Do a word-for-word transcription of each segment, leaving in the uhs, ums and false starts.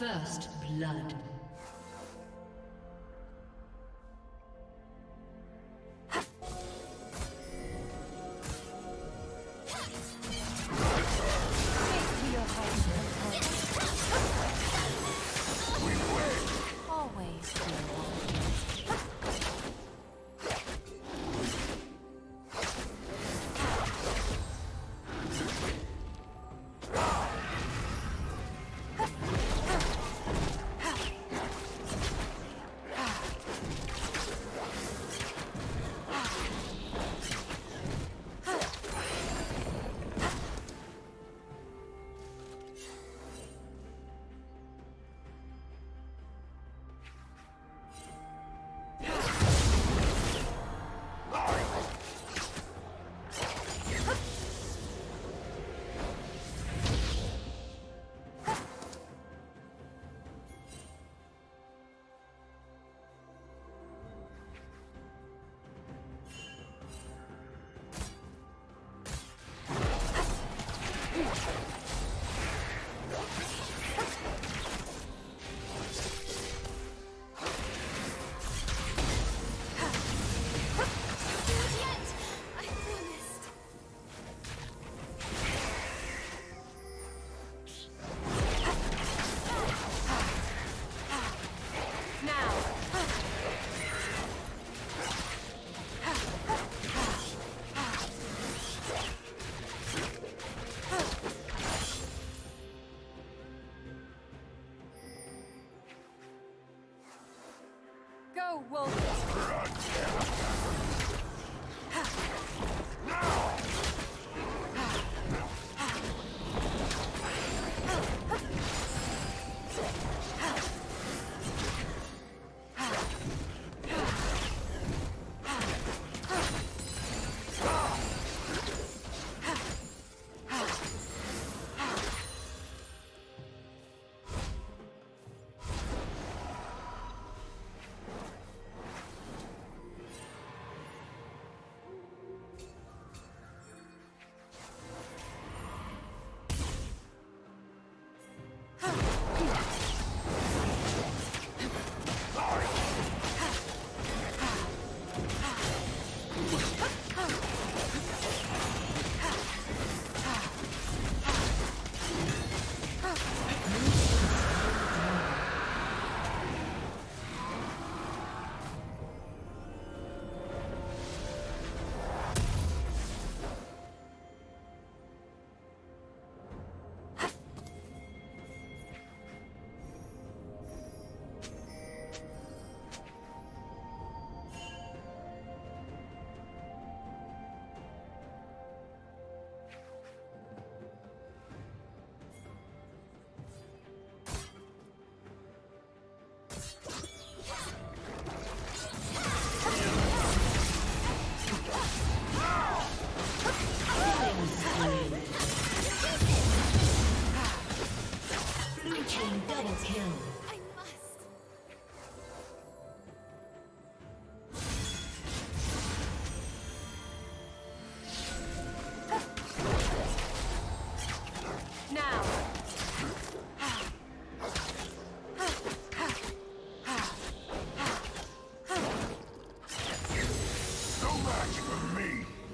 First blood.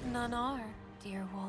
None are, dear wolf.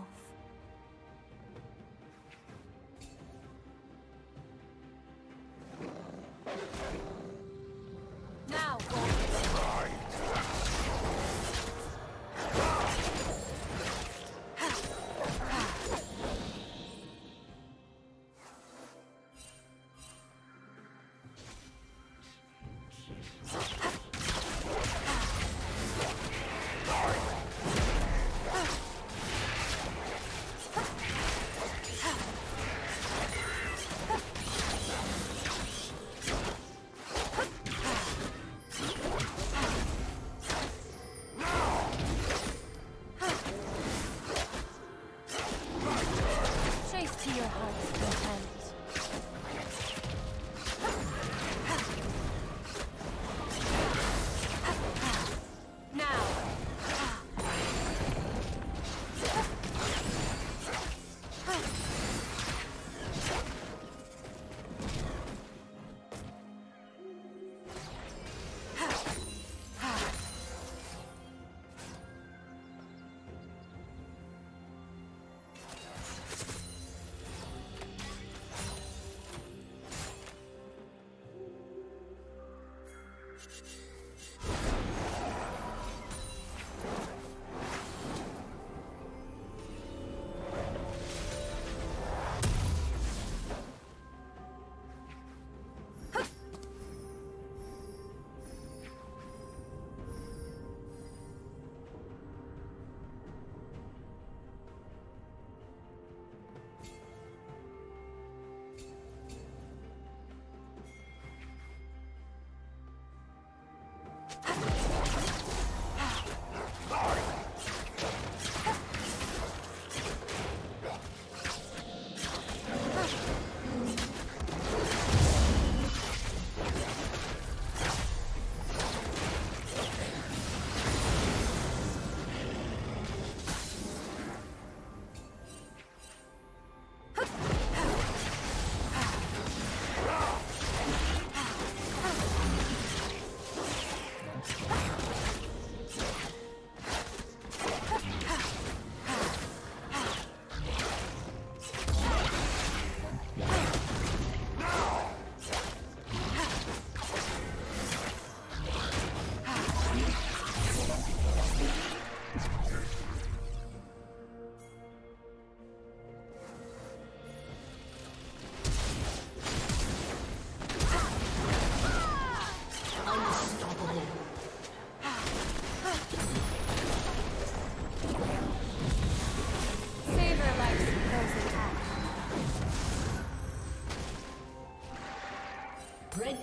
Red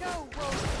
Go, Wolf!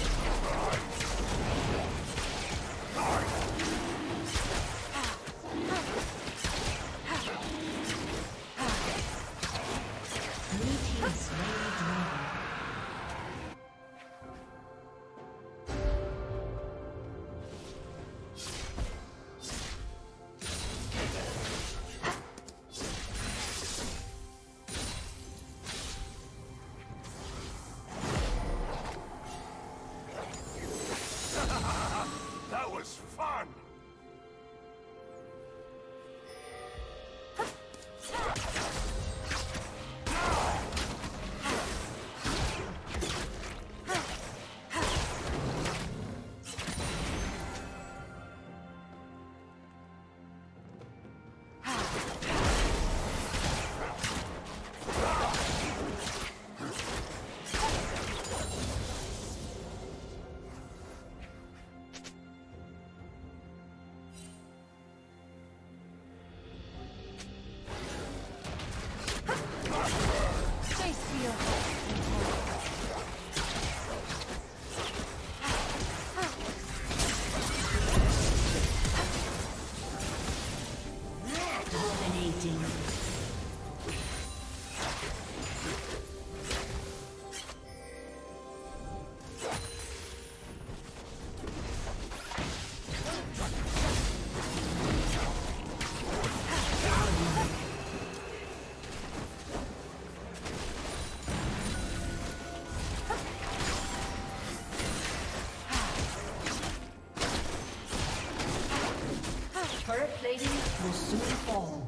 Lady will soon fall.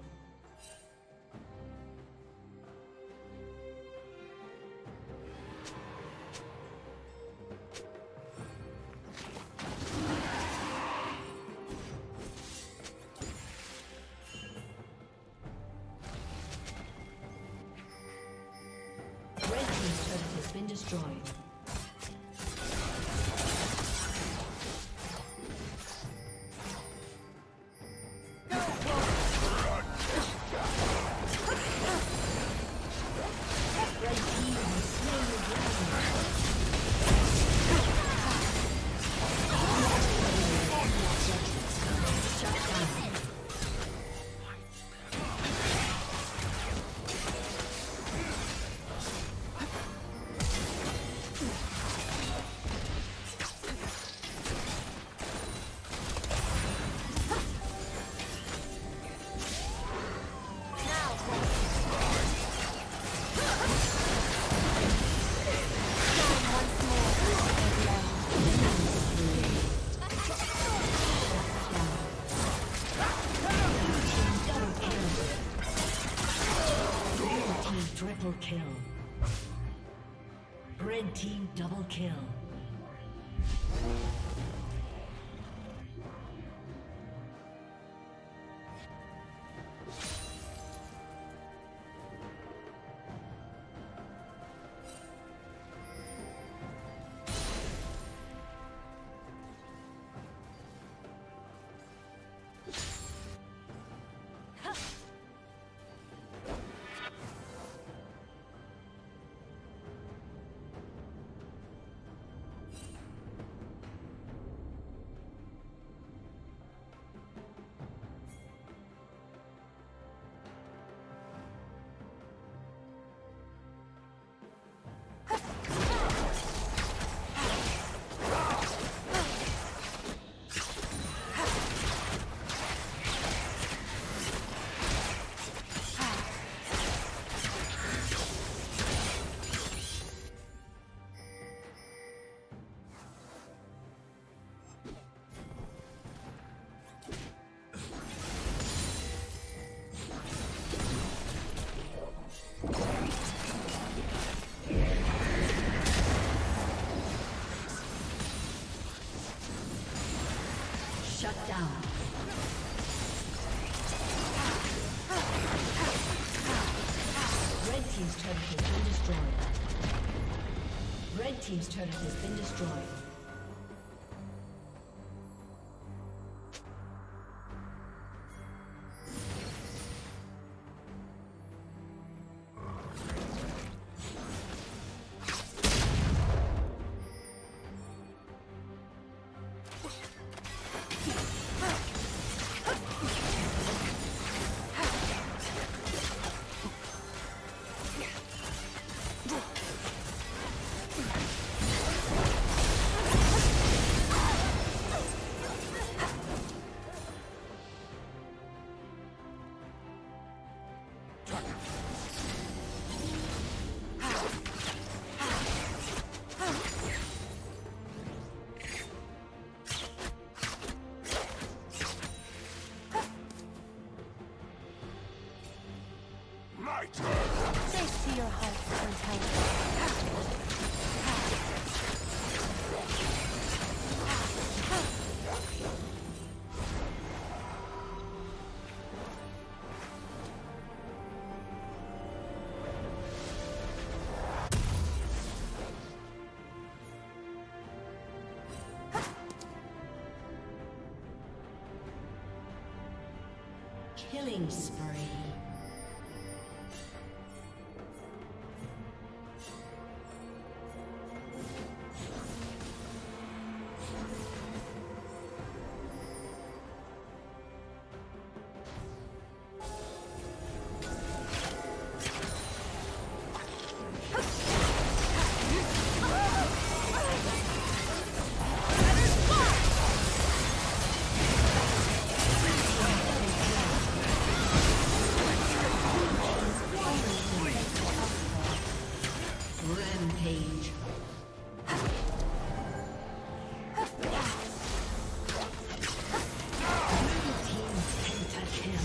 Team double kill. Red team's turret has been destroyed. Killing spree. Kill.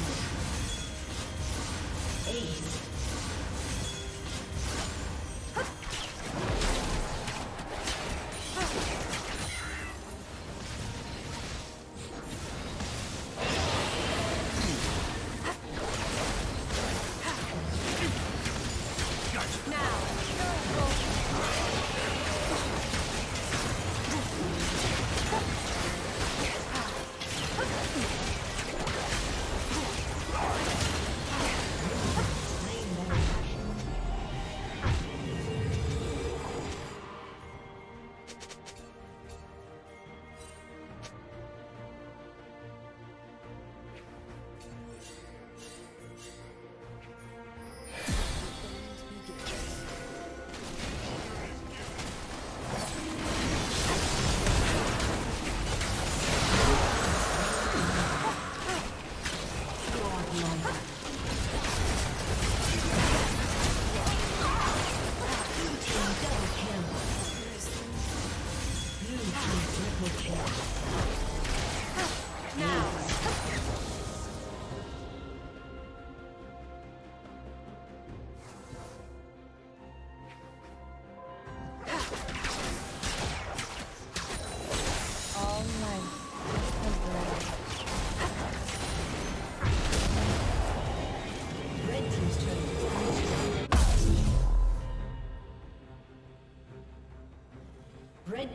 Red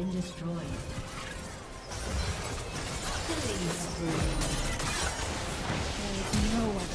Destroyed. Please. There is no one.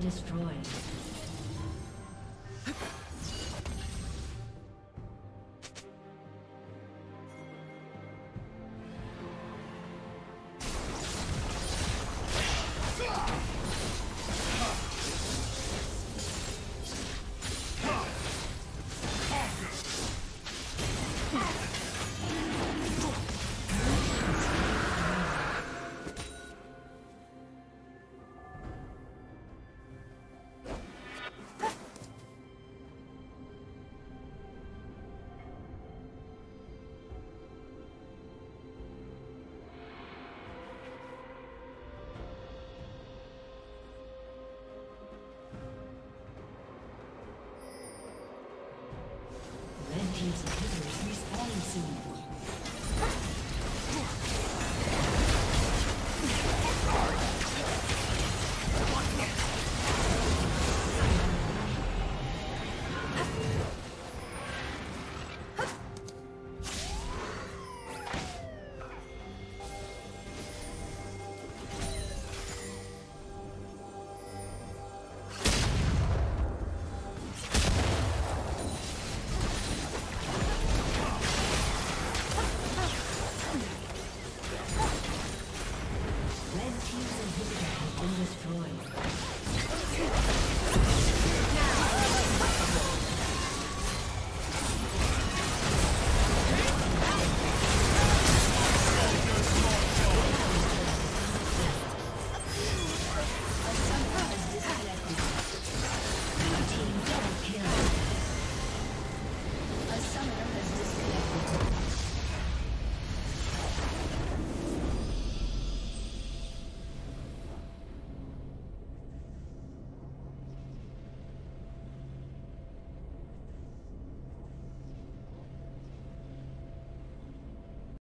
Destroyed.